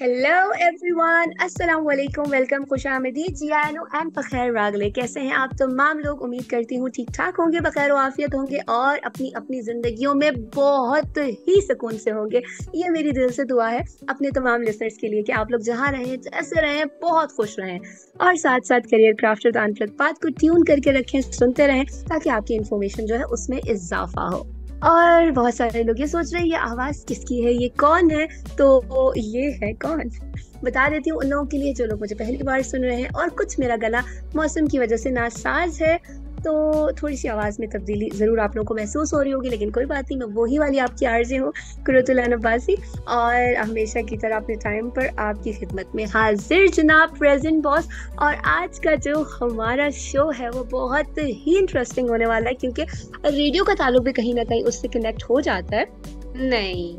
Hello everyone, अस्सलाम वालेकुम, welcome, खुशामदीद, जी आनो एंड बखैर रागले। कैसे हैं आप तमाम लोग? उम्मीद करती हूँ ठीक ठाक होंगे, बखैर आफियत होंगे और अपनी अपनी जिंदगियों में बहुत ही सुकून से होंगे। ये मेरी दिल से दुआ है अपने तमाम लिसनर्स के लिए कि आप लोग जहाँ रहें, जैसे रहें, बहुत खुश रहें और साथ साथ career crafter the unplug path को ट्यून करके रखें, सुनते रहें ताकि आपकी इन्फॉर्मेशन जो है उसमें इजाफा हो। और बहुत सारे लोग ये सोच रहे हैं ये आवाज़ किसकी है, ये कौन है? तो ये है कौन, बता देती हूँ उन लोगों के लिए जो लोग मुझे पहली बार सुन रहे हैं। और कुछ मेरा गला मौसम की वजह से नासाज है, तो थोड़ी सी आवाज़ में तब्दीली ज़रूर आप लोगों को महसूस हो रही होगी, लेकिन कोई बात नहीं, मैं वही वाली आपकी आरजे हूँ, कुरतुल्ला नब्बासी, और हमेशा की तरह अपने टाइम पर आपकी खिदमत में हाजिर जनाब, प्रेजेंट बॉस। और आज का जो हमारा शो है वो बहुत ही इंटरेस्टिंग होने वाला है, क्योंकि रेडियो का ताल्लुक भी कहीं ना कहीं उससे कनेक्ट हो जाता है। नहीं,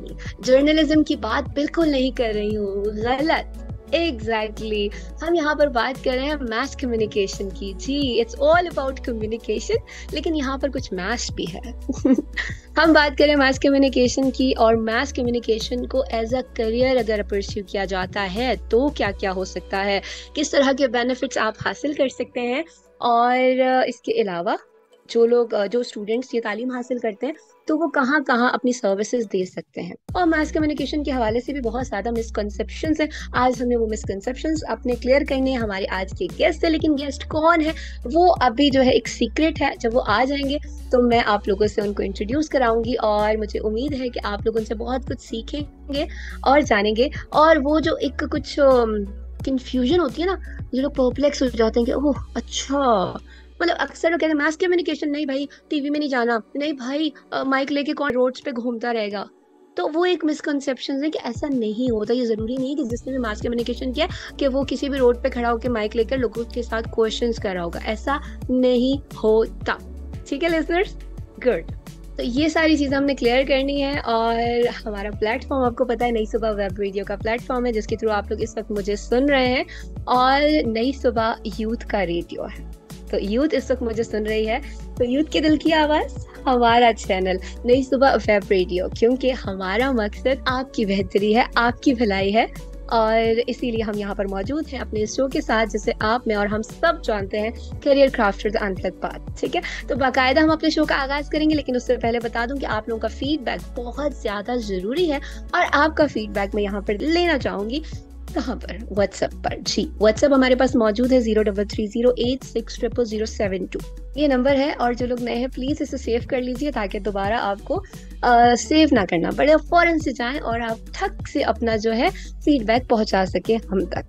जर्नलिज्म की बात बिल्कुल नहीं कर रही हूँ, गलत, एग्जैक्टली हम यहाँ पर बात कर रहे हैं मैस कम्युनिकेशन की। जी, इट्स ऑल अबाउट कम्युनिकेशन, लेकिन यहाँ पर कुछ मैस भी है। हम बात करें मैस कम्युनिकेशन की, और मैस कम्युनिकेशन को एज अ करियर अगर परस्यू किया जाता है तो क्या क्या हो सकता है, किस तरह के बेनिफिट्स आप हासिल कर सकते हैं। और इसके अलावा जो लोग, जो स्टूडेंट्स ये तालीम हासिल करते हैं तो वो कहाँ कहाँ अपनी सर्विसेज दे सकते हैं। और मास कम्युनिकेशन के हवाले से भी बहुत ज़्यादा मिसकंसेप्शंस हैं, आज हमने वो मिसकंसेप्शंस अपने क्लियर करने हैं हमारे आज के गेस्ट से। लेकिन गेस्ट कौन है वो अभी जो है एक सीक्रेट है, जब वो आ जाएंगे तो मैं आप लोगों से उनको इंट्रोड्यूस कराऊंगी, और मुझे उम्मीद है कि आप लोग उनसे बहुत कुछ सीखेंगे और जानेंगे। और वो जो एक कुछ कन्फ्यूजन होती है ना, जो लोग परप्लेक्स हो जाते हैं कि ओह अच्छा, मतलब अक्सर लोग कहते हैं मास कम्युनिकेशन, नहीं भाई टीवी में नहीं जाना, नहीं भाई माइक लेके कौन रोड्स पे घूमता रहेगा। तो वो एक मिसकंसेप्शन है कि ऐसा नहीं होता, ये ज़रूरी नहीं है कि जिसने भी मास कम्युनिकेशन किया कि वो किसी भी रोड पे खड़ा होकर माइक लेकर लोगों के साथ क्वेश्चंस कर रहा होगा, ऐसा नहीं होता। ठीक है लिसनर्स, गुड। तो ये सारी चीज़ें हमने क्लियर करनी है। और हमारा प्लेटफॉर्म आपको पता है, नई सुबह वेब रेडियो का प्लेटफॉर्म है जिसके थ्रू आप लोग इस वक्त मुझे सुन रहे हैं, और नई सुबह यूथ का रेडियो है, तो यूथ इस वक्त मुझे सुन रही है। तो यूथ के दिल की आवाज़, हमारा चैनल नई सुबह वेब रेडियो, क्योंकि हमारा मकसद आपकी बेहतरी है, आपकी भलाई है, और इसीलिए हम यहाँ पर मौजूद हैं अपने शो के साथ, जिसे आप, मैं और हम सब जानते हैं, career crafter the unplug path. ठीक है, तो बाकायदा हम अपने शो का आगाज़ करेंगे, लेकिन उससे पहले बता दूं कि आप लोगों का फीडबैक बहुत ज़्यादा ज़रूरी है, और आपका फीडबैक मैं यहाँ पर लेना चाहूँगी। कहाँ पर? व्हाट्सएप पर। जी, व्हाट्सएप हमारे पास मौजूद है 0330860072, ये नंबर है। और जो लोग नए हैं प्लीज़ इसे सेव कर लीजिए ताकि दोबारा आपको सेव ना करना पड़े, फ़ौरन से जाएं और आप ठक से अपना जो है फीडबैक पहुंचा सके हम तक,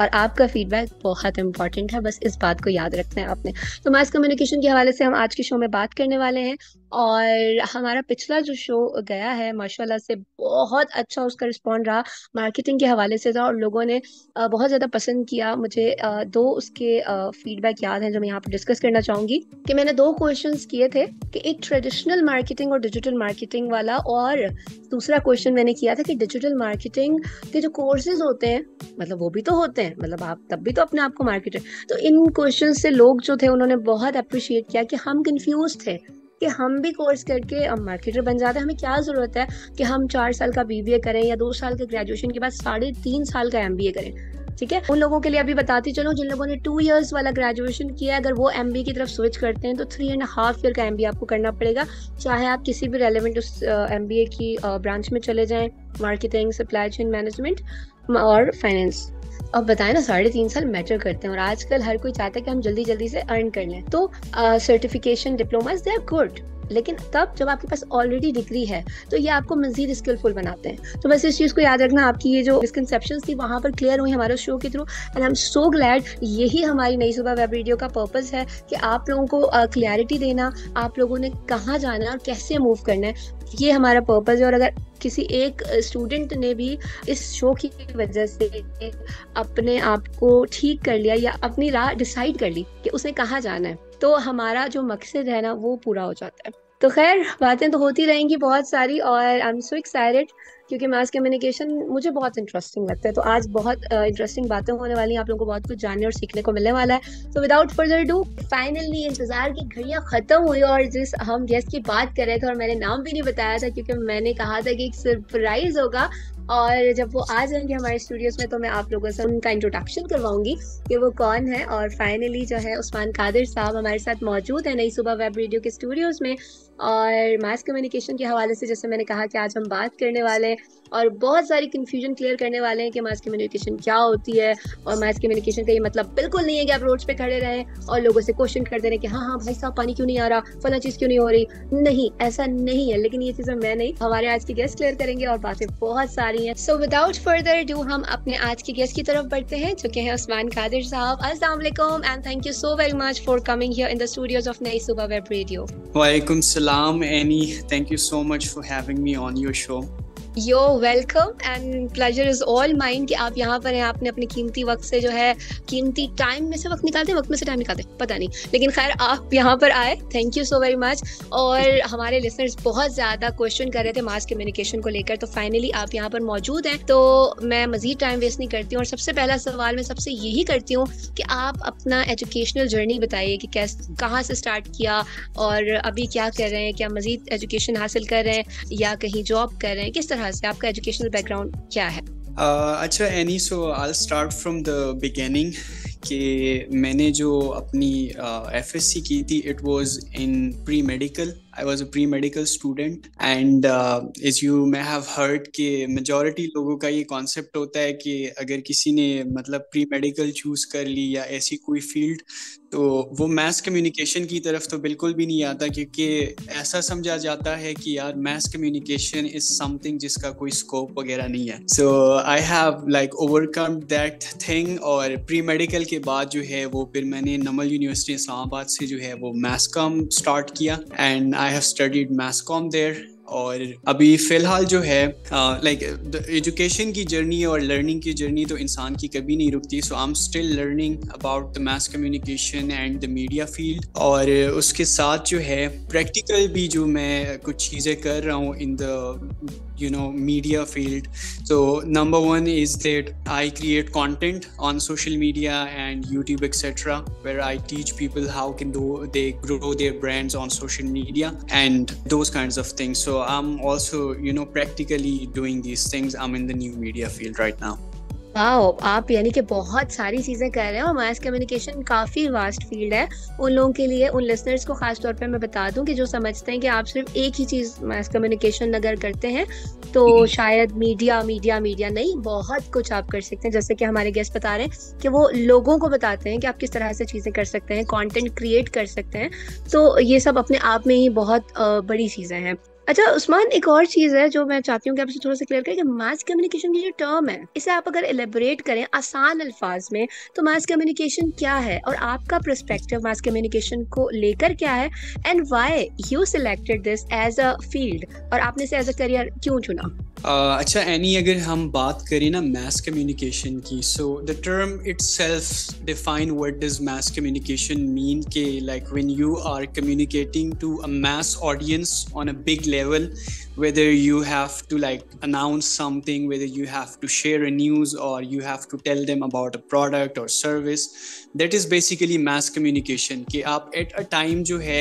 और आपका फीडबैक बहुत इंपॉर्टेंट है, बस इस बात को याद रखना है आपने। तो मास कम्युनिकेशन के हवाले से हम आज के शो में बात करने वाले हैं, और हमारा पिछला जो शो गया है माशाल्लाह से बहुत अच्छा उसका रिस्पॉन्ड रहा, मार्केटिंग के हवाले से था, और लोगों ने बहुत ज़्यादा पसंद किया। मुझे दो उसके फीडबैक याद हैं जो मैं यहाँ पर डिस्कस करना चाहूँगी, कि मैंने दो क्वेश्चंस किए थे, कि एक ट्रेडिशनल मार्केटिंग और डिजिटल मार्केटिंग वाला, और दूसरा क्वेश्चन मैंने किया था कि डिजिटल मार्केटिंग के जो कोर्सेज होते हैं, मतलब वो भी तो होते हैं, मतलब आप तब भी तो अपने आप को मार्केटर। तो इन क्वेश्चन से लोग जो थे उन्होंने बहुत अप्रिशिएट किया कि हम कन्फ्यूज थे कि हम भी कोर्स करके अब मार्केटर बन जाते हैं, हमें क्या ज़रूरत है कि हम 4 साल का BBA करें या 2 साल के ग्रेजुएशन के बाद 3.5 साल का MBA करें। ठीक है, उन लोगों के लिए अभी बताती चलो जिन लोगों ने 2 इयर्स वाला ग्रेजुएशन किया है, अगर वो MBA की तरफ स्विच करते हैं तो 3.5 ईयर का MBA आपको करना पड़ेगा, चाहे आप किसी भी रेलिवेंट उस MBA की ब्रांच में चले जाएँ, मार्केटिंग, सप्लाई चेन मैनेजमेंट और फाइनेंस। अब बताएं ना, 3.5 साल मैटर करते हैं, और आजकल हर कोई चाहता है कि हम जल्दी जल्दी से अर्न कर लें। तो certification, diplomas, they are good, लेकिन तब जब आपके पास ऑलरेडी डिग्री है तो ये आपको मज़ीद स्किलफुल बनाते हैं। तो बस इस चीज़ को याद रखना, आपकी ये जो मिसकंसेप्शंस थी वहाँ पर क्लियर हुई हमारे शो के through, and I am so glad. यही हमारी नई सुबह वेब रेडियो का पर्पस है कि आप लोगों को क्लैरिटी देना, आप लोगों ने कहाँ जाना है और कैसे मूव करना है, ये हमारा पर्पस है। और अगर किसी एक स्टूडेंट ने भी इस शो की वजह से अपने आप को ठीक कर लिया या अपनी राह डिसाइड कर ली कि उसने कहाँ जाना है, तो हमारा जो मकसद है ना वो पूरा हो जाता है। तो खैर, बातें तो होती रहेंगी बहुत सारी, और आई एम सो एक्साइटेड क्योंकि मास कम्युनिकेशन मुझे बहुत इंटरेस्टिंग लगता है। तो आज बहुत इंटरेस्टिंग बातें होने वाली हैं, आप लोगों को बहुत कुछ जानने और सीखने को मिलने वाला है। तो विदाउट फर्दर डू, फाइनली इंतजार की घड़ियां खत्म हुई और जिस हम गेस्ट की बात कर रहे थे और मैंने नाम भी नहीं बताया था क्योंकि मैंने कहा था कि एक सरप्राइज होगा और जब वो आ जाएंगे हमारे स्टूडियोज में तो मैं आप लोगों से उनका इंट्रोडक्शन करवाऊंगी कि वो कौन है। और फाइनली जो है उस्मान कादिर साहब हमारे साथ मौजूद है नई सुबह वेब रेडियो के स्टूडियोज में और मास कम्युनिकेशन के हवाले से जैसे मैंने कहा कि आज हम बात करने वाले हैं और बहुत सारी कन्फ्यूजन क्लियर करने वाले हैं कि मास कम्युनिकेशन क्या होती है। और मास कम्युनिकेशन का ये मतलब बिल्कुल नहीं है कि आप रोड्स पे खड़े रहें और लोगों से क्वेश्चन करते रहें कि हाँ हाँ भाई साहब पानी क्यों नहीं आ रहा, फला चीज़ क्यों नहीं हो रही। नहीं, ऐसा नहीं है, लेकिन ये चीज़ें मैं नहीं, हमारे आज के गेस्ट क्लियर करेंगे और बातें बहुत सारी हैं। सो विदाउट फर्दर डू हम अपने आज के गेस्ट की तरफ बढ़ते हैं जो कि हैं उस्मान कादिर साहब। अस्सलाम वालेकुम and thank you so very much for coming here in the studios of नई सुबह वेब रेडियो। वालेकुम सलाम Annie, thank you so much for having me on your show. You're welcome and pleasure is all mine कि आप यहाँ पर हैं। आपने अपने कीमती वक्त से जो है कीमती टाइम में से वक्त निकालते हैं, वक्त में से टाइम निकालते हैं, पता नहीं, लेकिन खैर आप यहाँ पर आए, thank you so very much. और हमारे लिसनर्स बहुत ज़्यादा क्वेश्चन कर रहे थे मास कम्युनिकेशन को लेकर, तो फाइनली आप यहाँ पर मौजूद हैं। तो मैं मज़ीद टाइम वेस्ट नहीं करती हूँ और सबसे पहला सवाल मैं सबसे यही करती हूँ कि आप अपना एजुकेशनल जर्नी बताइए कि कैसे, कहाँ से स्टार्ट किया और अभी क्या कर रहे हैं, क्या मज़ीद एजुकेशन हासिल कर रहे हैं या कहीं जॉब कर रहे हैं, किस तरह से आपका एजुकेशनल बैकग्राउंड क्या है। अच्छा Annie, so I start from the beginning कि मैंने जो अपनी एफएससी की थी, it was in pre medical. I was a pre medical student and as you may have heard कि मेजॉरिटी लोगों का ये कॉन्सेप्ट होता है कि अगर किसी ने मतलब प्री मेडिकल चूज़ कर ली या ऐसी कोई फील्ड तो वो मैस कम्युनिकेशन की तरफ तो बिल्कुल भी नहीं आता, क्योंकि ऐसा समझा जाता है कि यार मैस कम्युनिकेशन इज समथिंग जिसका कोई स्कोप वगैरह नहीं है। So I have like overcome that thing और प्री मेडिकल के बाद जो है वो फिर मैंने नमल यूनिवर्सिटी इस्लामाबाद से जो है वो मैस कॉम स्टार्ट किया and I have studied mass comm there। और अभी फ़िलहाल जो है लाइक एजुकेशन की जर्नी और लर्निंग की जर्नी तो इंसान की कभी नहीं रुकती। So I am still learning about the mass communication and the media field और उसके साथ जो है प्रैक्टिकल भी जो मैं कुछ चीज़ें कर रहा हूँ in the you know media field. So number one is that I create content on social media and YouTube etcetera where I teach people how can they grow their brands on social media and those kinds of things. So I'm also, you know, practically doing these things. I'm in the new media field right now. Wow, आप यानी कि बहुत सारी चीज़ें कर रहे हैं और मास कम्युनिकेशन काफ़ी वास्ट फील्ड है। उन लोगों के लिए, उन लिसनर्स को ख़ास तौर पे मैं बता दूं कि जो समझते हैं कि आप सिर्फ एक ही चीज़ मास कम्युनिकेशन अगर करते हैं तो शायद मीडिया मीडिया मीडिया नहीं, बहुत कुछ आप कर सकते हैं। जैसे कि हमारे गेस्ट बता रहे हैं कि वो लोगों को बताते हैं कि आप किस तरह से चीज़ें कर सकते हैं, कॉन्टेंट क्रिएट कर सकते हैं। तो ये सब अपने आप में ही बहुत बड़ी चीज़ें हैं। अच्छा उस्मान, एक और चीज़ है जो मैं चाहती हूँ कि आपसे थोड़ा सा क्लियर करें कि मास कम्युनिकेशन की जो टर्म है इसे आप अगर एलेबोरेट करें आसान अल्फाज में तो मास कम्युनिकेशन क्या है और आपका पर्सपेक्टिव मास कम्युनिकेशन को लेकर क्या है and why you selected this as a field और आपने इसे एज अ करियर क्यों चुना। अच्छा एनी, अगर हम बात करें ना मास कम्युनिकेशन की, so the term itself define what does mass communication mean के like when you are communicating to a mass audience on a big level, whether you have to like announce something, whether you have to share a news or you have to tell them about a product or service, that is basically mass communication कि आप at a time जो है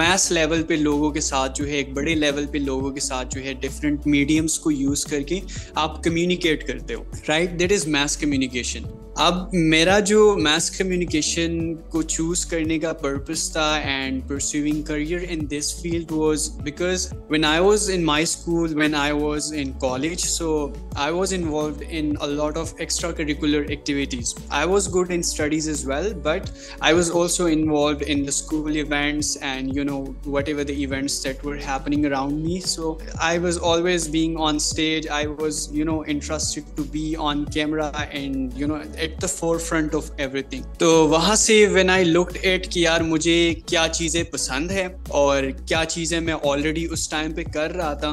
mass level पे लोगों के साथ जो है एक बड़े level पे लोगों के साथ जो है different mediums को use करके आप communicate करते हो, right? That is mass communication. अब मेरा जो मास कम्युनिकेशन को चूज़ करने का पर्पस था and pursuing career in this field was because when I was in my school, when I was in college, so I was involved in a lot of extra curricular activities. I was good in studies as well but I was also involved in the school events and you know whatever the events that were happening around me. So I was always being on stage, I was you know interested to be on camera and you know at the forefront of everything. तो वहाँ से when I looked at कि यार मुझे क्या चीज़ें पसंद है और क्या चीज़ें मैं already उस time पे कर रहा था,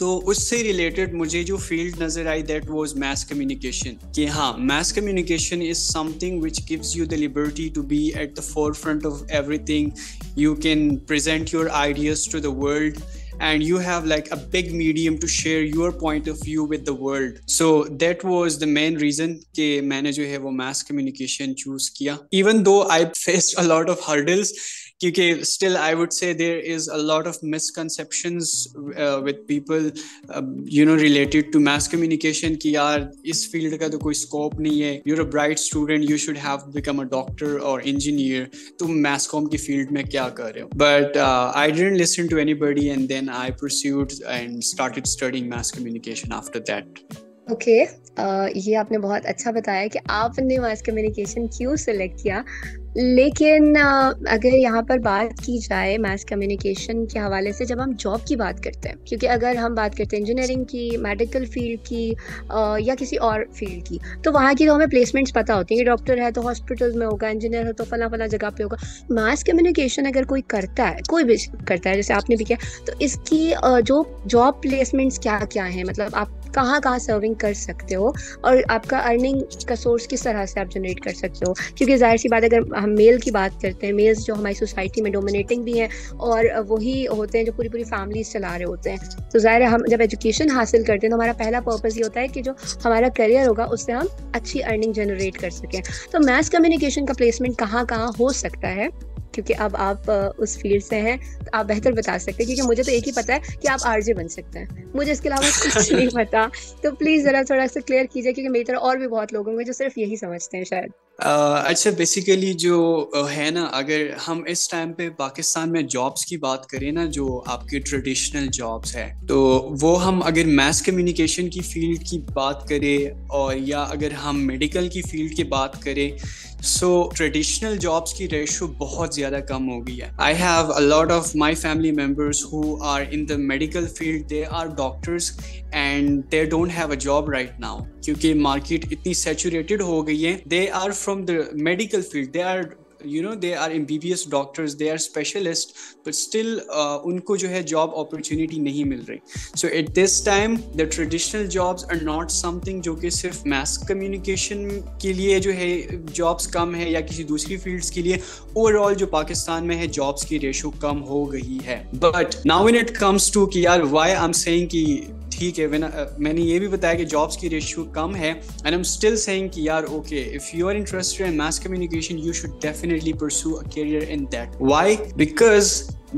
तो उससे रिलेटेड मुझे जो फील्ड नज़र आई दैट वाज मास कम्युनिकेशन कि हाँ mass communication is something which gives you the liberty to be at the forefront of everything, you can present your ideas to the world and you have like a big medium to share your point of view with the world. So that was the main reason कि मैंने जो है वो mass communication choose किया. Even though I faced a lot of hurdles, क्योंकि still I would say there is a lot of misconceptions with people you know related to mass communication कि यार इस field का तो कोई scope नहीं है. You're a bright student, you should have become a doctor or engineer. तुम mass comm की field में क्या कर रहे हो? But I didn't listen to anybody and then I pursued and started studying mass communication after that. Okay, ये आपने बहुत अच्छा बताया कि आपने mass communication क्यों select किया. लेकिन अगर यहाँ पर बात की जाए mass communication के हवाले से जब हम job की बात करते हैं, क्योंकि अगर हम बात करते हैं engineering की, medical field की या किसी और field की, तो वहाँ की तो हमें placements पता होती हैं कि doctor है तो hospitals में होगा, engineer है तो फला फला जगह पे होगा. mass communication अगर कोई करता है, कोई भी करता है जैसे आपने भी किया, तो इसकी जो job placements क्या क्या हैं, मतलब आप कहाँ कहाँ सर्विंग कर सकते हो और आपका अर्निंग का सोर्स किस तरह से आप जनरेट कर सकते हो, क्योंकि जाहिर सी बात अगर हम मेल की बात करते हैं, मेल्स जो हमारी सोसाइटी में डोमिनेटिंग भी हैं और वही होते हैं जो पूरी पूरी फैमिलीज चला रहे होते हैं, तो जाहिर है हम जब एजुकेशन हासिल करते हैं तो हमारा पहला पर्पज़ ये होता है कि जो हमारा करियर होगा उससे हम अच्छी अर्निंग जनरेट कर सकें. तो मैस कम्युनिकेशन का प्लेसमेंट कहाँ कहाँ हो सकता है, क्योंकि अब आप उस फील्ड से हैं तो आप बेहतर बता सकते हैं, क्योंकि मुझे तो एक ही पता है कि आप आरजे बन सकते हैं, मुझे इसके अलावा कुछ नहीं पता. तो प्लीज़ ज़रा थोड़ा सा क्लियर कीजिए, क्योंकि मेरी तरह और भी बहुत लोग होंगे जो सिर्फ यही समझते हैं शायद. अच्छा, बेसिकली जो है ना, अगर हम इस टाइम पे पाकिस्तान में जॉब्स की बात करें ना, जो आपके ट्रेडिशनल जॉब्स है, तो वो हम अगर मैस कम्युनिकेशन की फील्ड की बात करें और या अगर हम मेडिकल की फील्ड की बात करें, सो ट्रेडिशनल जॉब्स की रेशो बहुत ज़्यादा कम हो गई है. I have a lot of my family members who are in the medical field, they are doctors and they don't have a job right now, क्योंकि मार्केट इतनी सैचुरेटेड हो गई है. They are from the medical field, they are, you know, they are MBBS doctors, they are specialists, but still unko jo hai job opportunity nahi mil rahi. So at this time the traditional jobs are not something jo ki sirf mass communication ke liye jo hai jobs kam hai ya kisi dusri fields ke liye, overall jo Pakistan mein hai jobs ki ratio kam ho gayi hai. But now when it comes to ki yaar why I'm saying ki ठीक है, मैंने ये भी बताया कि jobs की ratio कम है and I am still saying कि यार okay, if you are interested in mass communication you should definitely pursue a career in that. Why? Because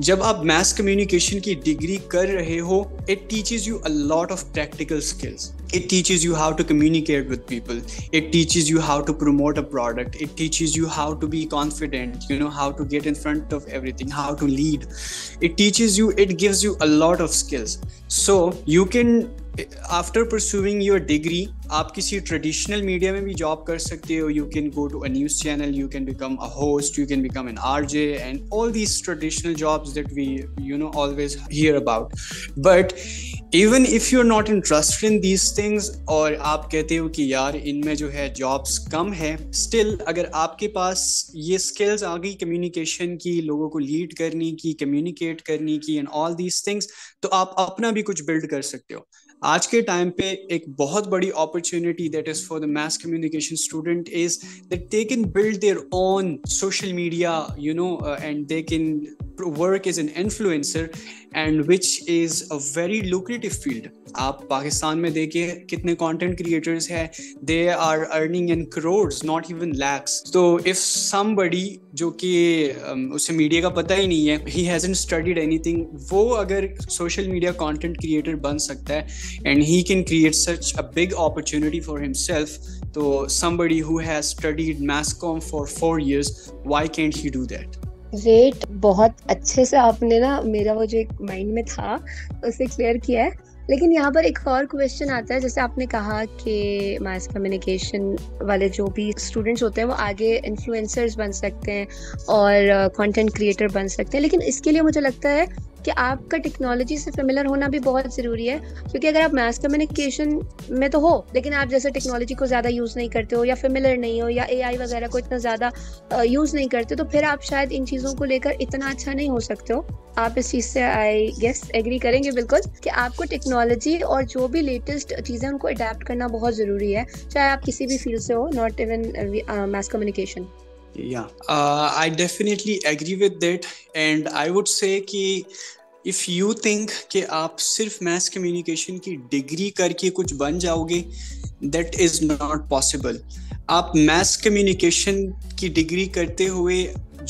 जब आप मैस कम्युनिकेशन की डिग्री कर रहे हो, it teaches you a lot of practical skills. It teaches you how to communicate with people. It teaches you how to promote a product. It teaches you how to be confident, you know, how to get in front of everything, how to lead. It teaches you, it gives you a lot of skills. So you can, after pursuing your degree, आप किसी traditional media में भी job कर सकते हो. You can go to a news channel, you can become a host, you can become an RJ and all these traditional jobs that we you know always hear about. But even if you are not interested in these things और आप कहते हो कि यार इनमें जो है jobs कम है, स्टिल अगर आपके पास ये स्किल्स आ गई कम्युनिकेशन की, लोगों को लीड करने की, कम्युनिकेट करने की एंड ऑल दीज थिंग्स, तो आप अपना भी कुछ बिल्ड कर सकते हो. आज के टाइम पे एक बहुत बड़ी opportunity that is for the mass communication student is that they can build their own social media, you know, and they can work as an influencer, and which is a very lucrative field. आप पाकिस्तान में देखिए कितने content creators हैं, they are earning in crores, not even lakhs. So if somebody जो कि उसे media का पता ही नहीं है, he hasn't studied anything, वो अगर social media content creator बन सकता है and he can create such a big opportunity for himself. So somebody who has studied mass comm for 4 years, why can't he do that? Great, बहुत अच्छे से आपने ना मेरा वो जो एक माइंड में था उसे क्लियर किया है. लेकिन यहाँ पर एक और क्वेश्चन आता है, जैसे आपने कहा कि मास कम्युनिकेशन वाले जो भी स्टूडेंट्स होते हैं वो आगे इन्फ्लुएंसर्स बन सकते हैं और कंटेंट क्रिएटर बन सकते हैं, लेकिन इसके लिए मुझे लगता है कि आपका टेक्नोलॉजी से फेमिलियर होना भी बहुत ज़रूरी है, क्योंकि अगर आप मास कम्युनिकेशन में तो हो लेकिन आप जैसे टेक्नोलॉजी को ज़्यादा यूज़ नहीं करते हो या फेमिलियर नहीं हो या एआई वगैरह को इतना ज़्यादा यूज़ नहीं करते, तो फिर आप शायद इन चीज़ों को लेकर इतना अच्छा नहीं हो सकते हो. आप इस चीज़ से आई गेस एग्री करेंगे बिल्कुल कि आपको टेक्नोलॉजी और जो भी लेटेस्ट चीज़ें उनको अडेप्ट करना बहुत ज़रूरी है, चाहे आप किसी भी फील्ड से हो, not even mass communication. Yeah, I definitely agree with that and I would say कि इफ़ यू थिंक कि आप सिर्फ मैस कम्युनिकेशन की डिग्री करके कुछ बन जाओगे, दैट इज़ नॉट पॉसिबल। आप मैस कम्युनिकेशन की डिग्री करते हुए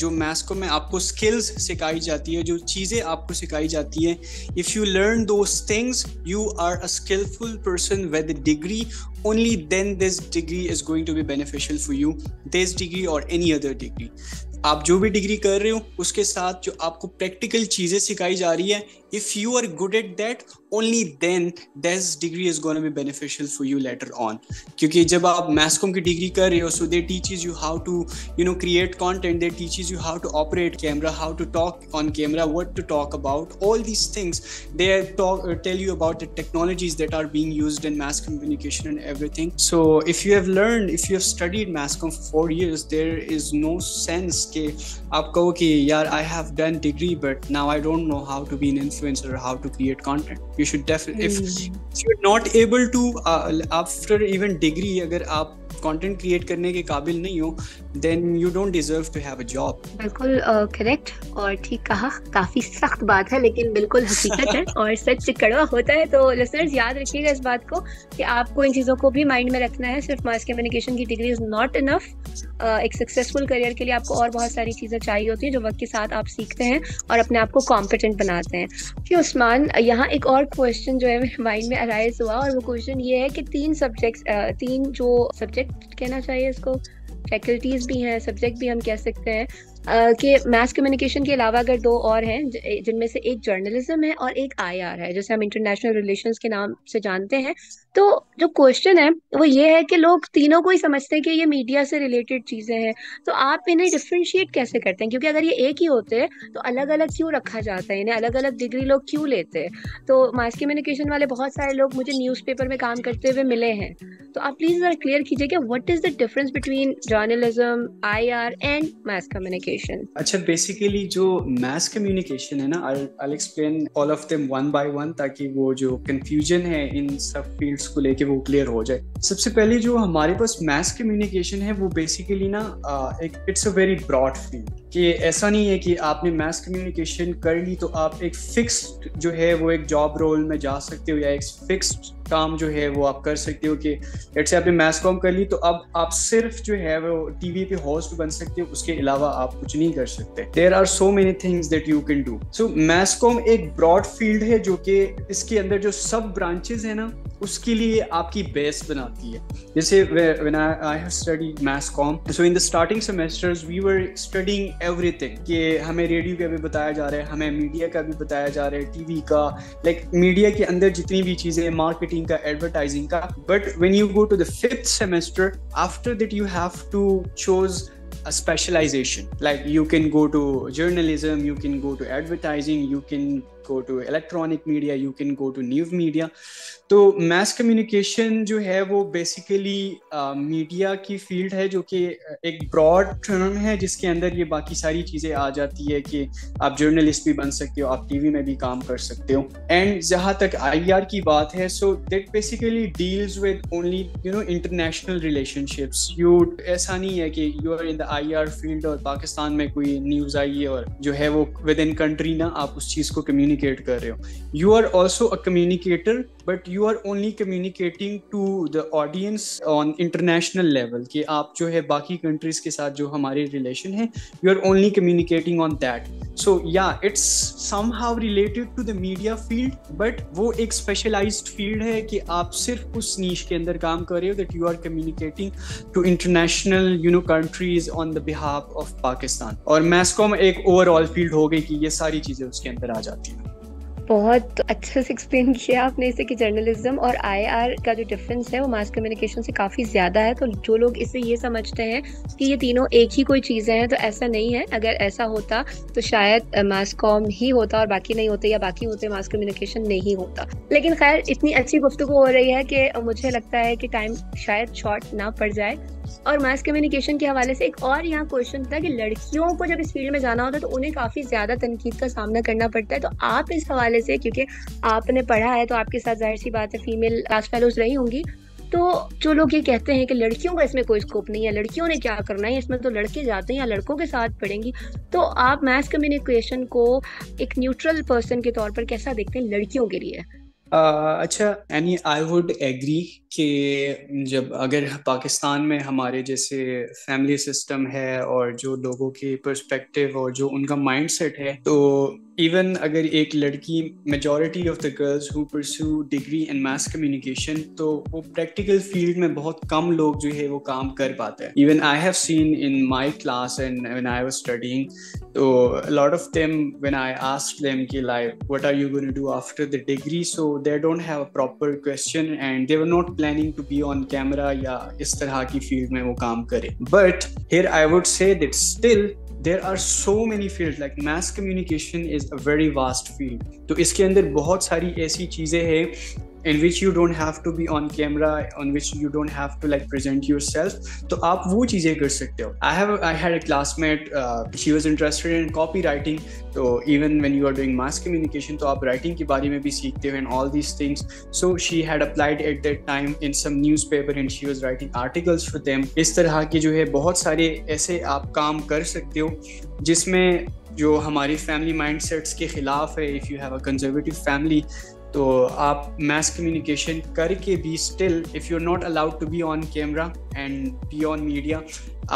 जो मैथ्स को में आपको स्किल्स सिखाई जाती है, जो चीज़ें आपको सिखाई जाती हैं, if you learn those things you are a skillful person with degree, only then this degree is going to be beneficial for you, this degree और एनी अदर डिग्री। आप जो भी डिग्री कर रहे हो उसके साथ जो आपको प्रैक्टिकल चीज़ें सिखाई जा रही है, if you are good at that only then this degree is gonna be beneficial for you later on. क्योंकि जब आप मैस कॉम की डिग्री कर रहे हो, so they teaches you how to create content, they teaches you how to operate camera, how to talk on camera, what to talk about, all these things they tell you about the technologies that are being used in mass communication and everything. So if you have learn, if you have studied mass com for 4 years, there is no sense कि आप कहो कि यार I have done degree but now I don't know how to be an influencer or how to create content. You should definitely, if you're not able to after even degree agar aap content create करने के काबिल नहीं हो, then you don't deserve to have a job. बिल्कुल correct और ठीक कहा। काफी सख्त बात है लेकिन बिल्कुल हकीकत है और सच कड़वा होता है। तो listeners याद रखिएगा इस बात को कि आपको इन चीज़ों को भी माइंड में रखना है। सिर्फ मास कम्युनिकेशन की डिग्री इज नॉट इनफ। एक सक्सेसफुल करियर के लिए आपको और बहुत सारी चीज़ें चाहिए होती हैं जो वक्त के साथ आप सीखते हैं और अपने आप को कॉम्पिटेंट बनाते हैं। फिर उस्मान, यहाँ एक और क्वेश्चन जो है मेरे माइंड में अराइज हुआ और वो क्वेश्चन ये है कि तीन सब्जेक्ट कहना चाहिए इसको, फैकल्टीज भी हैं, सब्जेक्ट भी हम कह सकते हैं, कि मैस कम्युनिकेशन के अलावा अगर 2 और हैं जिनमें से एक जर्नलिज्म है और एक IR है, जैसे हम इंटरनेशनल रिलेशंस के नाम से जानते हैं। तो जो क्वेश्चन है वो ये है कि लोग तीनों को ही समझते हैं कि ये मीडिया से रिलेटेड चीज़ें हैं, तो आप इन्हें डिफ्रेंशिएट कैसे करते हैं? क्योंकि अगर ये एक ही होते हैं तो अलग अलग क्यों रखा जाता है, इन्हें अलग अलग डिग्री लोग क्यों लेते हैं? तो मास कम्युनिकेशन वाले बहुत सारे लोग मुझे न्यूज़पेपर में काम करते हुए मिले हैं, तो आप प्लीज़ ज़रा क्लियर कीजिए कि what is the difference between journalism, IR and mass communication? अच्छा, बेसिकली जो मैस कम्युनिकेशन है ना, I'll explain all of them one by one ताकि वो जो कंफ्यूजन है इन सब फील्ड्स को लेके वो क्लियर हो जाए। सबसे पहले जो हमारे पास मैस कम्युनिकेशन है वो बेसिकली ना एक it's a very broad field, कि ऐसा नहीं है कि आपने मैस कम्युनिकेशन कर ली तो आप एक फिक्स्ड जो है वो एक जॉब रोल में जा सकते हो या एक फिक्स्ड काम जो है वो आप कर सकते हो कि लेट्स से आपने मैस कॉम कर ली तो अब आप सिर्फ जो है वो टीवी पे होस्ट बन सकते हो, उसके अलावा आप कुछ नहीं कर सकते। There are so many things that you can do. So mass com एक ब्रॉड फील्ड है जो कि इसके अंदर जो सब ब्रांचेस है ना उसके लिए आपकी बेस बनाती है। जैसे when I have studied mass com, so in the starting semesters we were studying everything, कि हमें रेडियो का भी बताया जा रहा है, हमें मीडिया का भी बताया जा रहा है, टीवी का, लाइक मीडिया के अंदर जितनी भी चीज़ें मार्केटिंग का, एडवर्टाइजिंग का। But when you go to the 5th semester, after that you have to choose a specialization, like you can go to journalism, you can go to advertising, you can go to electronic media, you can go to new media. तो mass communication जो है वो basically media की field है जो कि एक broad term है जिसके अंदर ये बाकी सारी चीज़ें आ जाती है कि आप journalist भी बन सकते हो, आप TV में भी काम कर सकते हो। and जहाँ तक IR की बात है, so that basically deals with only international relationships. You ऐसा नहीं है कि you are in the IR field और पाकिस्तान में कोई news आई है और जो है वो within country ना आप उस चीज़ को communicate कर रहे हो। You are also a communicator, but you are only communicating to the audience on international level, कि आप जो है बाकी countries के साथ जो हमारे relation है, you are only communicating on that. So yeah, it's somehow related to the media field, but वो एक specialized field है कि आप सिर्फ उस niche के अंदर काम कर रहे हो, that you are communicating to international countries on the behalf of Pakistan. और मैसकॉम एक overall field हो गई कि ये सारी चीज़ें उसके अंदर आ जाती हैं। बहुत अच्छे से एक्सप्लेन किया आपने इसे कि जर्नलिज्म और IR का जो डिफरेंस है वो मास कम्युनिकेशन से काफ़ी ज़्यादा है। तो जो लोग इसे ये समझते हैं कि ये तीनों एक ही कोई चीज़ें हैं, तो ऐसा नहीं है। अगर ऐसा होता तो शायद मास कॉम ही होता और बाकी नहीं होते, या बाकी होते मास कम्युनिकेशन नहीं होता। लेकिन खैर, इतनी अच्छी गुफ्तगू हो रही है कि मुझे लगता है कि टाइम शायद शॉर्ट ना पड़ जाए। और मास कम्युनिकेशन के हवाले से एक और यहाँ क्वेश्चन था कि लड़कियों को जब इस फील्ड में जाना होता है तो उन्हें काफ़ी ज़्यादा तनकीद का सामना करना पड़ता है। तो आप इस हवाले से, क्योंकि आपने पढ़ा है तो आपके साथ जाहिर सी बात है फीमेल क्लास फेलोज रही होंगी, तो जो लोग ये कहते हैं कि लड़कियों का इसमें कोई स्कोप नहीं है, लड़कियों ने क्या करना है, इसमें तो लड़के जाते हैं या लड़कों के साथ पढ़ेंगी, तो आप मैस कम्युनिकेशन को एक न्यूट्रल पर्सन के तौर पर कैसा देखते हैं लड़कियों के लिए? अच्छा यानी आई वुड एग्री कि जब अगर पाकिस्तान में हमारे जैसे फैमिली सिस्टम है और जो लोगों के पर्सपेक्टिव और जो उनका माइंडसेट है, तो इवन अगर एक लड़की, majority of the girls who pursue degree in mass communication, तो वो प्रैक्टिकल फील्ड में बहुत कम लोग जो है वो काम कर पाते हैं। Even I have seen in my class and when I was studying, तो lot of them when I asked them कि like what are you going to do after the degree, so they don't have a proper question and they were not planning to be on camera या इस तरह की field में वो काम करें। But here I would say that still there are so many fields, like mass communication is a very vast field, तो इसके अंदर बहुत सारी ऐसी चीज़ें हैं in which you don't have to be on camera, on which you don't have to like present yourself, तो आप वो चीज़ें कर सकते हो। I had a classmate, she was interested in copywriting, तो even when you are doing mass communication, तो आप writing के बारे में भी सीखते हो and all these things, so she had applied at that time in some newspaper and she was writing articles for them। इस तरह के जो है बहुत सारे ऐसे आप काम कर सकते हो जिसमें जो हमारी फैमिली माइंडसेट्स के ख़िलाफ़ है, if you have a conservative family, तो आप मैस कम्युनिकेशन करके भी still if you are not allowed to be on camera and be on media,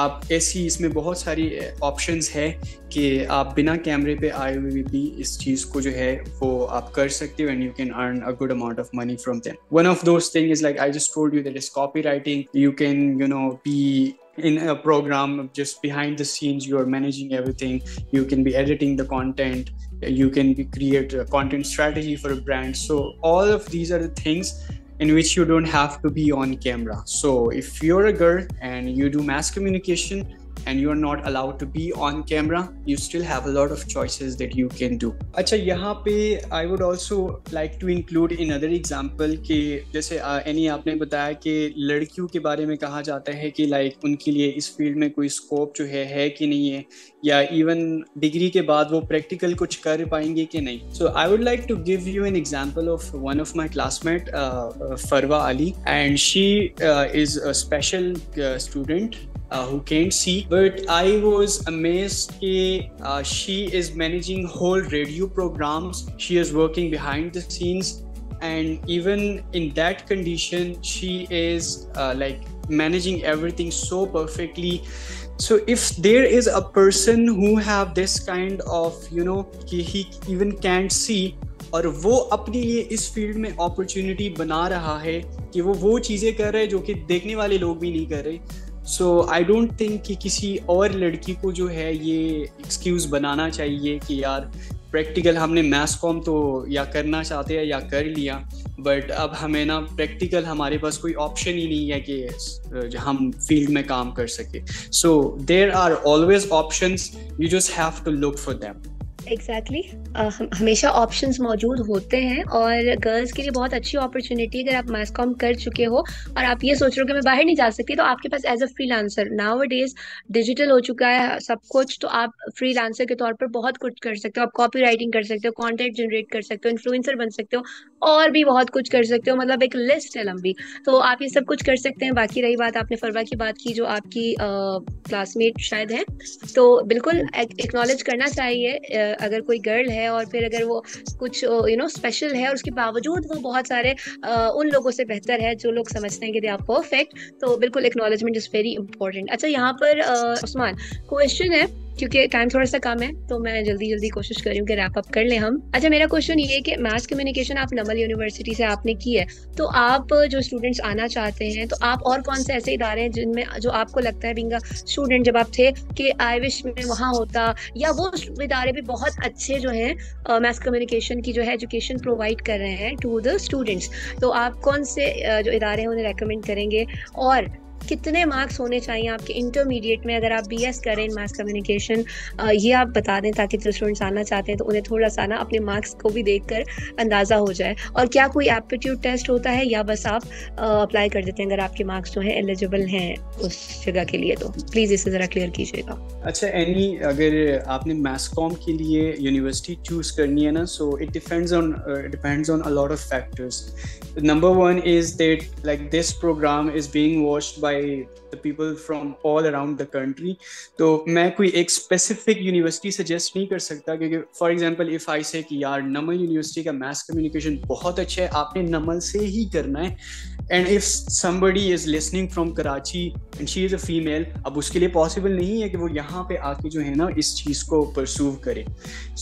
आप ऐसी इसमें बहुत सारी ऑप्शंस है कि आप बिना कैमरे पे आए हुए भी इस चीज़ को जो है वो आप कर सकते हो and you can earn a good amount of money from them. One of those thing is like I just told you that is copy writing, you can you know be in a program, just behind the scenes you are managing everything, you can be editing the content, you can be create a content strategy for a brand, so all of these are the things in which you don't have to be on camera। So if you're a girl and you do mass communication and you are not allowed to be on camera, you still have a lot of choices that you can do। अच्छा, यहाँ पे I would also like to include another example कि जैसे any आपने बताया कि लड़कियों के बारे में कहा जाता है कि लाइक उनके लिए इस फील्ड में कोई स्कोप जो है कि नहीं है, या इवन डिग्री के बाद वो प्रैक्टिकल कुछ कर पाएंगे कि नहीं। So I would like to give you an example of one of my classmate Farwa Ali, and she is a special student who can't see, but I was amazed that she is managing whole radio programs, she is working behind the scenes, and even in that condition she is like managing everything so perfectly। So if there is a person who have this kind of, you know, he even can't see और वो अपने लिए इस field में opportunity बना रहा है कि वो चीज़ें कर रहे हैं जो कि देखने वाले लोग भी नहीं कर रहे, सो आई डोंट थिंक कि किसी और लड़की को जो है ये एक्सक्यूज़ बनाना चाहिए कि यार प्रैक्टिकल हमने मैस कॉम तो या करना चाहते हैं या कर लिया, बट अब हमें ना प्रैक्टिकल हमारे पास कोई ऑप्शन ही नहीं है कि हम फील्ड में काम कर सके। So there are always options, you just have to look for them. Exactly, हमेशा ऑप्शंस मौजूद होते हैं और गर्ल्स के लिए बहुत अच्छी अपॉर्चुनिटी। अगर आप मास कॉम कर चुके हो और आप ये सोच रहे हो कि मैं बाहर नहीं जा सकती, तो आपके पास as a freelancer, nowadays digital हो चुका है सब कुछ, तो आप फ्रीलांसर के तौर पर बहुत कुछ कर सकते हो। आप कॉपी राइटिंग कर सकते हो, कॉन्टेंट जनरेट कर सकते हो, इन्फ्लुएंसर बन सकते हो और भी बहुत कुछ कर सकते हो, मतलब एक लिस्ट है लंबी, तो आप ये सब कुछ कर सकते हैं। बाकी रही बात, आपने फरवा की बात की जो आपकी क्लासमेट शायद है, तो बिल्कुल एक्नॉलेज करना चाहिए अगर कोई गर्ल है और फिर अगर वो कुछ यू नो स्पेशल है और उसके बावजूद वो बहुत सारे उन लोगों से बेहतर है जो लोग समझते हैं कि दे आर परफेक्ट, तो बिल्कुल एक्नॉलेजमेंट इज़ वेरी इंपॉर्टेंट। अच्छा, यहाँ पर उस्मान क्वेश्चन है, क्योंकि टाइम थोड़ा सा कम है तो मैं जल्दी जल्दी कोशिश कर रही हूँ कि रैप अप कर लें हम। अच्छा, मेरा क्वेश्चन ये है कि मैस कम्युनिकेशन आप नमल यूनिवर्सिटी से आपने की है, तो आप जो स्टूडेंट्स आना चाहते हैं तो आप और कौन से ऐसे इदारे हैं जिनमें जो आपको लगता है बीइंग अ स्टूडेंट जब आप थे कि आई विश में वहाँ होता, या वो इदारे भी बहुत अच्छे जो हैं मैस कम्युनिकेशन की जो है एजुकेशन प्रोवाइड कर रहे हैं टू द स्टूडेंट्स, तो आप कौन से जो इदारे हैं उन्हें रेकमेंड करेंगे? और कितने मार्क्स होने चाहिए आपके इंटरमीडिएट में अगर आप बीएस करें इन मास कम्युनिकेशन, ये आप बता दें ताकि जो स्टूडेंट्स आना चाहते हैं तो उन्हें थोड़ा सा ना अपने मार्क्स को भी देखकर अंदाज़ा हो जाए। और क्या कोई एप्टीट्यूड टेस्ट होता है या बस आप अप्लाई कर देते हैं अगर आपके मार्क्स जो हैं एलिजिबल हैं उस जगह के लिए? तो प्लीज़ इसे ज़रा क्लियर कीजिएगा। अच्छा एनी, अगर आपने मास कॉम के लिए यूनिवर्सिटी चूज़ करनी है ना, so it depends on a lot of factors. Number one is that like this program is being watched by the people from all around the country. तो मैं कोई एक स्पेसिफिक यूनिवर्सिटी सजेस्ट नहीं कर सकता, क्योंकि for example if I say कि यार नमल यूनिवर्सिटी का मैस कम्युनिकेशन बहुत अच्छा है, आपने नमल से ही करना है। And if somebody is listening from Karachi and she is a female, अब उसके लिए पॉसिबल नहीं है कि वो यहाँ पे आके जो है ना इस चीज़ को परसूव करे।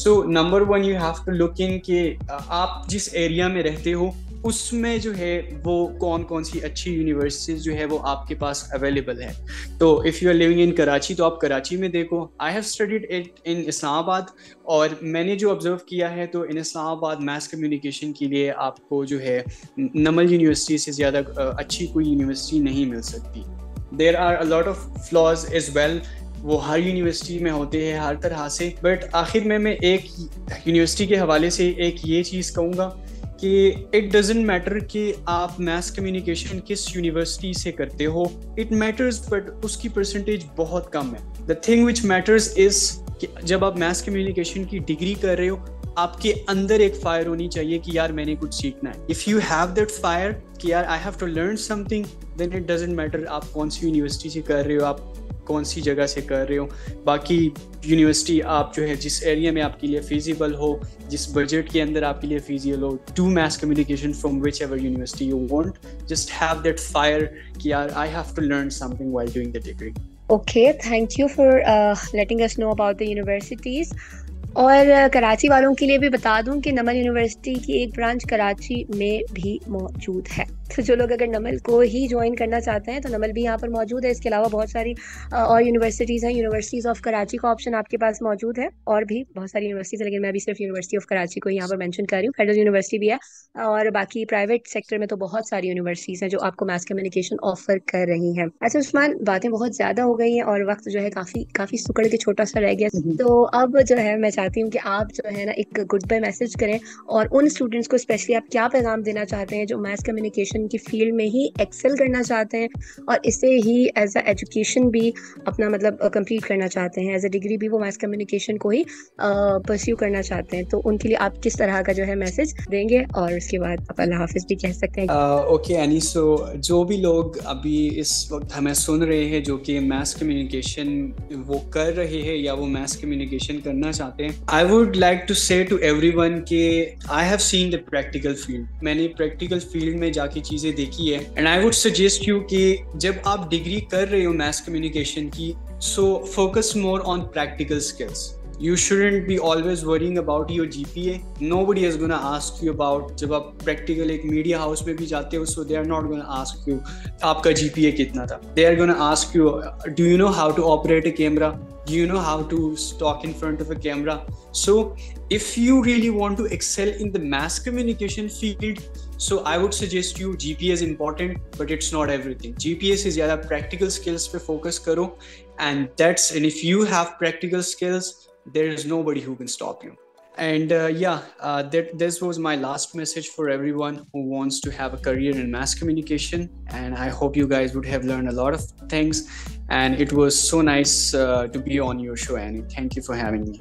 So number one you have to look in कि आप जिस एरिया में रहते हो उसमें जो है वो कौन कौन सी अच्छी यूनिवर्सिटीज़ जो है वो आपके पास अवेलेबल है। तो if you are living in Karachi तो आप कराची में देखो। I have studied it in Islamabad और मैंने जो ऑब्जर्व किया है तो इन इस्लामाबाद मैस कम्युनिकेशन के लिए आपको जो है नमल यूनिवर्सिटी से ज़्यादा अच्छी कोई यूनिवर्सिटी नहीं मिल सकती। There are a lot of flaws as well, वो हर यूनिवर्सिटी में होते हैं हर तरह से। बट आखिर में मैं एक यूनिवर्सिटी के हवाले से एक ये चीज़ कहूँगा कि इट डजेंट मैटर कि आप मैस कम्युनिकेशन किस यूनिवर्सिटी से करते हो, इट मैटर्स, बट उसकी परसेंटेज बहुत कम है। The thing which matters is कि जब आप मैस कम्युनिकेशन की डिग्री कर रहे हो आपके अंदर एक फायर होनी चाहिए कि यार मैंने कुछ सीखना है। If you have that fire कि यार I have to learn something, then it doesn't matter आप कौन सी यूनिवर्सिटी से कर रहे हो, आप कौन सी जगह से कर रहे हो। बाकी यूनिवर्सिटी आप जो है जिस एरिया में आपके लिए फिजिबल हो, जिस बजट के अंदर आपके लिए फिजिबल हो, do mass communication from whichever university you want, just have that fire कि यार I have to learn something while doing the degree. Okay, thank you for letting us know about the universities. और कराची वालों के लिए भी बता दूं कि नमल यूनिवर्सिटी की एक ब्रांच कराची में भी मौजूद है, तो जो लोग अगर नमल को ही ज्वाइन करना चाहते हैं तो नमल भी यहाँ पर मौजूद है। इसके अलावा बहुत सारी और यूनिवर्सिटीज़ हैं, यूनिवर्सिटीज़ ऑफ कराची का ऑप्शन आपके पास मौजूद है, और भी बहुत सारी यूनिवर्सिटीज़, लेकिन मैं भी सिर्फ यूनिवर्सिटी ऑफ कराची को यहाँ पर मेंशन कर रही हूँ। फेडरल यूनिवर्सिटी भी है और बाकी प्राइवेट सेक्टर में तो बहुत सारी यूनिवर्सिटीज़ हैं जो आपको मैस कम्युनिकेशन ऑफर कर रही हैं। अच्छा उस्मान, बातें बहुत ज़्यादा हो गई हैं और वक्त जो है काफ़ी सुकड़ के छोटा सा रह गया, तो अब जो है मैं चाहती हूँ कि आप जो है ना एक गुड बाय मैसेज करें और उन स्टूडेंट्स को स्पेशली आप क्या पैगाम देना चाहते हैं जो मैस कम्युनिकेशन की फील्ड में ही एक्सेल करना चाहते हैं और इसे ही एज अ एजुकेशन भी अपना मतलब कंप्लीट करना चाहते हैं, एज अ डिग्री भी वो मैस कम्युनिकेशन को ही परस्यू करना चाहते हैं, तो उनके लिए आप किस तरह का जो है मैसेज देंगे? और उसके बाद आप अल्लाह हाफिज भी कह सकते हैं। ओके एनी, सो जो भी लोग अभी इस वक्त हमें सुन रहे हैं जो कि मैस कम्युनिकेशन वो कर रहे हैं या वो मैस कम्युनिकेशन करना चाहते हैं, I would like to say to everyone कि I have seen the practical field, मैंने प्रैक्टिकल फील्ड में जाके चीज़ें देखी है। And I would suggest you कि जब आप डिग्री कर रहे हो मैस कम्युनिकेशन की, so focus more on practical skills. You shouldn't be always worrying about your GPA. Nobody is going to ask you about जब आप practical एक media house में भी जाते हो, so they are not going to ask you आपका GPA कितना था। They are going to ask you, do you know how to operate a camera? Do you know how to talk in front of a camera? So if you really want to excel in the mass communication field, so I would suggest you GPA is important, but it's not everything. GPA से ज़्यादा practical skills पे focus करो, and if you have practical skills, there is nobody who can stop you. And this was my last message for everyone who wants to have a career in mass communication. And I hope you guys would have learned a lot of things. And it was so nice to be on your show, Annie. Thank you for having me.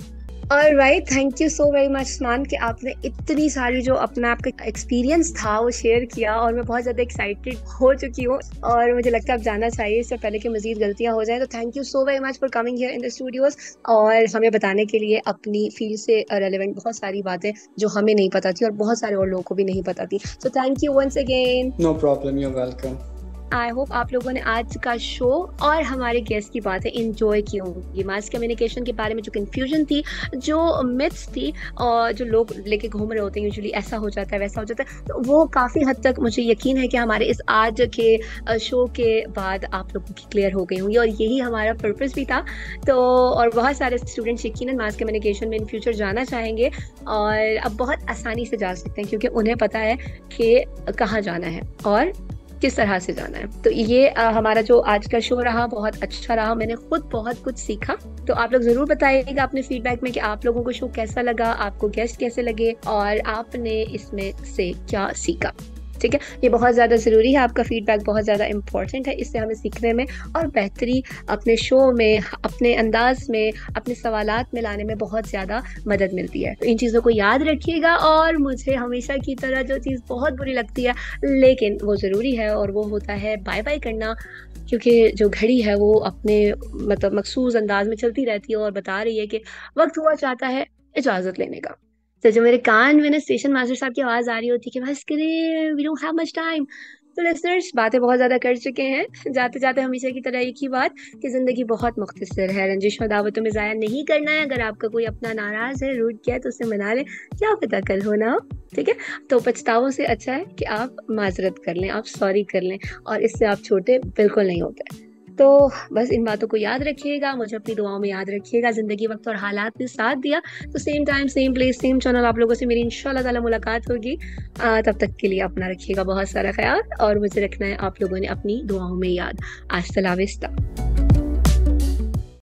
All right, thank you so very much Usman कि आपने इतनी सारी जो अपना आपका experience था वो share किया और मैं बहुत ज़्यादा एक्साइटेड हो चुकी हूँ और मुझे लगता है आप जाना चाहिए इससे पहले कि मज़ीद गलतियाँ हो जाएँ। तो thank you so very much for coming here in the studios और हमें बताने के लिए अपनी फील्ड से रेलिवेंट बहुत सारी बातें जो हमें नहीं पता थी और बहुत सारे और लोगों को भी नहीं पता थी। So thank you once again. No problem, you are welcome. I hope आप लोगों ने आज का शो और हमारे गेस्ट की बातें इंजॉय की होंगी। मास कम्युनिकेशन के बारे में जो कन्फ्यूजन थी, जो मिथ्स थी और जो लोग लेके घूम रहे होते हैं यूजुअली ऐसा हो जाता है वैसा हो जाता है, तो वो काफ़ी हद तक मुझे यकीन है कि हमारे इस आज के शो के बाद आप लोगों की क्लियर हो गई होंगी और यही हमारा पर्पस भी था। तो और बहुत सारे स्टूडेंट्स यकीनन मास कम्युनिकेशन में इन फ्यूचर जाना चाहेंगे और अब बहुत आसानी से जा सकते हैं क्योंकि उन्हें पता है कि कहाँ जाना है और किस तरह से जाना है। तो ये हमारा जो आज का शो रहा बहुत अच्छा रहा, मैंने खुद बहुत कुछ सीखा। तो आप लोग जरूर बताइएगा अपने फीडबैक में कि आप लोगों को शो कैसा लगा, आपको गेस्ट कैसे लगे और आपने इसमें से क्या सीखा। ठीक है, ये बहुत ज़्यादा ज़रूरी है, आपका फीडबैक बहुत ज़्यादा इम्पॉर्टेंट है, इससे हमें सीखने में और बेहतरी अपने शो में, अपने अंदाज में, अपने सवालात में लाने में बहुत ज़्यादा मदद मिलती है। तो इन चीज़ों को याद रखिएगा। और मुझे हमेशा की तरह जो चीज़ बहुत बुरी लगती है लेकिन वो ज़रूरी है और वो होता है बाय बाय करना, क्योंकि जो घड़ी है वो अपने मतलब मखसूस अंदाज में चलती रहती है और बता रही है कि वक्त हुआ चाहता है इजाज़त लेने का। तो जो मेरे कान में ना स्टेशन मास्टर साहब की आवाज़ आ रही होती कि बस करें, we don't have much time. तो लिसनर्स, बातें बहुत ज़्यादा कर चुके हैं, जाते जाते हमेशा की तरह एक ही बात कि ज़िंदगी बहुत मुख्तसर है, रंजिश और दावतों में ज़ाया नहीं करना है। अगर आपका कोई अपना नाराज़ है, रूठ गया है, तो उसे मना लें, क्या पता कल होना हो। ठीक है, तो पछतावों से अच्छा है कि आप माजरत कर लें, आप सॉरी कर लें, और इससे आप छोटे बिल्कुल नहीं होते। तो बस इन बातों को याद रखिएगा, मुझे अपनी दुआओं में याद रखिएगा। ज़िंदगी, वक्त और हालात ने साथ दिया। तो same time, same place, same channel आप लोगों से मेरी इंशाल्लाह ताला मुलाकात होगी। तब तक के लिए अपना रखिएगा बहुत सारा ख्याल, और मुझे रखना है आप लोगों ने अपनी दुआओं में याद। अस्सलाम वालेकुम।